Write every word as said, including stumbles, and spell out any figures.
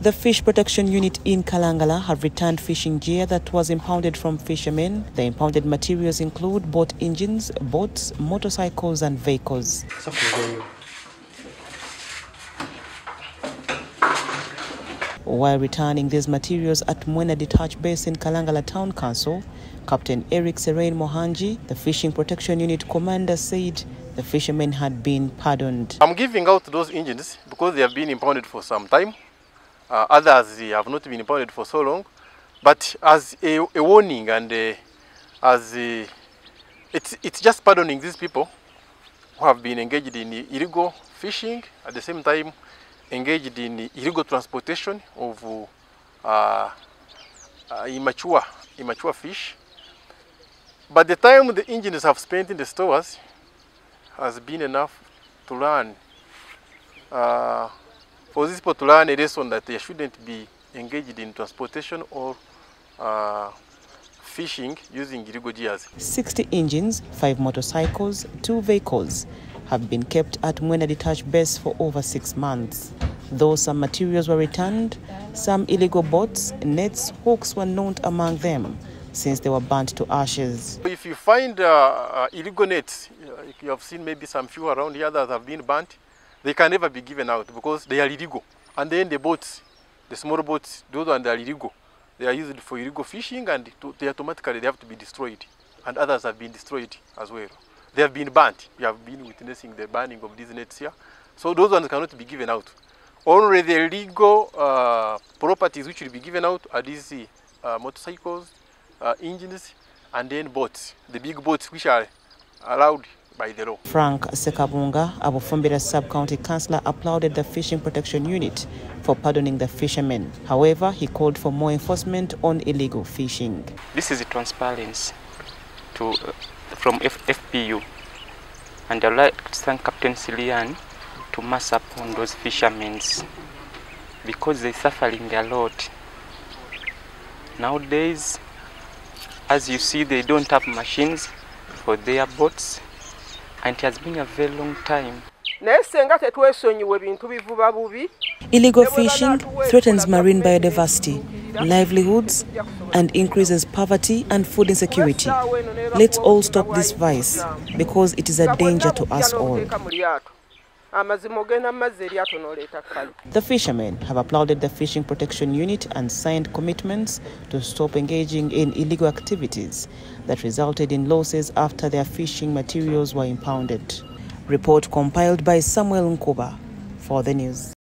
The Fish Protection Unit in Kalangala have returned fishing gear that was impounded from fishermen. The impounded materials include boat engines, boats, motorcycles and vehicles. While returning these materials at Mwena Detached Base in Kalangala Town Council, Captain Eric Sserunjogi, the Fishing Protection Unit commander, said the fishermen had been pardoned. I'm giving out those engines because they have been impounded for some time. Uh, others have not been impounded for so long, but as a, a warning and a, as a, it's, it's just pardoning these people who have been engaged in illegal fishing, at the same time engaged in illegal transportation of uh, uh, immature, immature fish. But the time the engines have spent in the stores has been enough to learn uh, for these people to learn a lesson that they shouldn't be engaged in transportation or uh, fishing using illegal gears. sixty engines, five motorcycles, two vehicles have been kept at Mwena Detached Base for over six months. Though some materials were returned, some illegal boats, nets, hooks were not among them, since they were burnt to ashes. If you find uh, uh, illegal nets, you have seen maybe some few around here that have been burnt, they can never be given out because they are illegal. And then the boats, the small boats, those ones are illegal. They are used for illegal fishing and to, they automatically they have to be destroyed. And others have been destroyed as well. They have been burnt. We have been witnessing the burning of these nets here. So those ones cannot be given out. Only the illegal uh, properties which will be given out are these uh, motorcycles, uh, engines, and then boats. The big boats which are allowed by the law. Frank Sekabunga, Abufumbira Sub-County Councillor, applauded the Fishing Protection Unit for pardoning the fishermen. However, he called for more enforcement on illegal fishing. This is a transparency to, uh, from F FPU, and I'd like to thank Captain Silian to mass up on those fishermen because they're suffering a lot. Nowadays, as you see, they don't have machines for their boats. And it has been a very long time. Illegal fishing threatens marine biodiversity, livelihoods, and increases poverty and food insecurity. Let's all stop this vice, because it is a danger to us all. The fishermen have applauded the Fishing Protection Unit and signed commitments to stop engaging in illegal activities that resulted in losses after their fishing materials were impounded. Report compiled by Samuel Nkoba for the news.